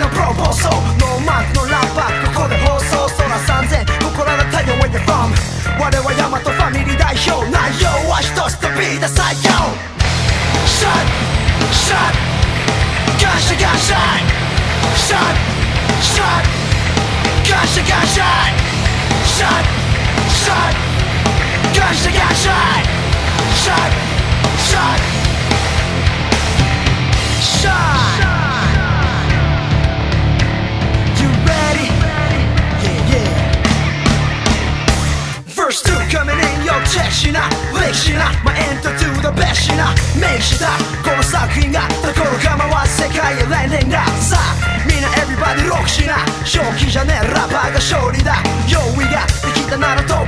のプロ暴走ノーマークのラッパーここで放送空3000誇らな太陽へ from 我は大和ファミリー代表内容は一つとビーダ最強 Shot Shot Gunshot Gunshot Shot Shot Gunshot Gunshot Shot Shot Gunshot Gunshot Shot Shot Shot First two coming in, yo, checkしな Lickしな My enter to the best しな Make したこの作品が心構わず世界へ来年ださあみんな everybody ロックしな正気じゃねえラッパーが勝利だ用意ができたならと